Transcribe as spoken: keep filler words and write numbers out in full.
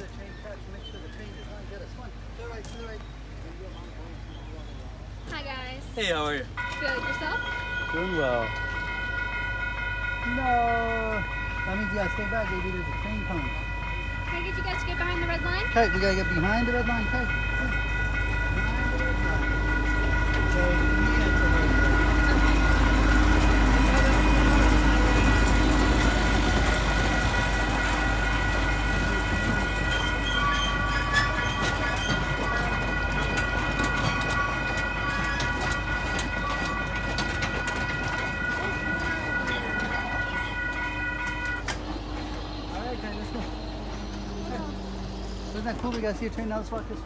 sure the chain cuts, make sure the chain is on. Get us one. To the right, to the right. Hi guys. Hey, how are you? Good. Yourself? Doing well. No. That means you gotta stay back. They did the chain pump. Can I get you guys to get behind the red line? Okay, we gotta get behind the red line. Okay. Behind the red line. Okay. Isn't that cool? We got to see a train now. Let's walk this way.